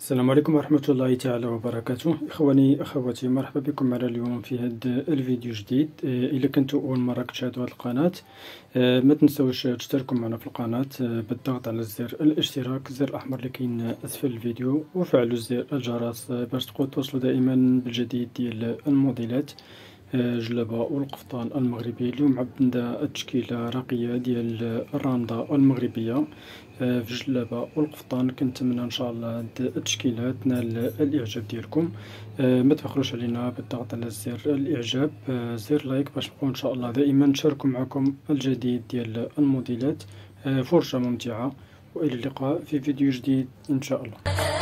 السلام عليكم ورحمة الله تعالى وبركاته. إخواني أخواتي، مرحبا بكم معنا اليوم في هذا الفيديو جديد. إلا كنتوا أول مرة كتشاهدوا هذه القناة، ما تنسوش تشتركوا معنا في القناة بالضغط على زر الاشتراك، الزر الأحمر اللي كاين أسفل الفيديو، وفعلوا زر الجرس باش تكونوا توصلوا دائما بالجديد ديال الموديلات جلابة والقفطان المغربي. اليوم عندنا تشكيلة راقية ديال الراندة المغربية في جلابة والقفطان. كنتمنى ان شاء الله التشكيلة تنال الاعجاب ديالكم. ما تبخلوش علينا بالضغط على زر الاعجاب، زر لايك، باش نبقاو ان شاء الله دائما نشاركو معكم الجديد ديال الموديلات. فرجة ممتعة والى اللقاء في فيديو جديد ان شاء الله.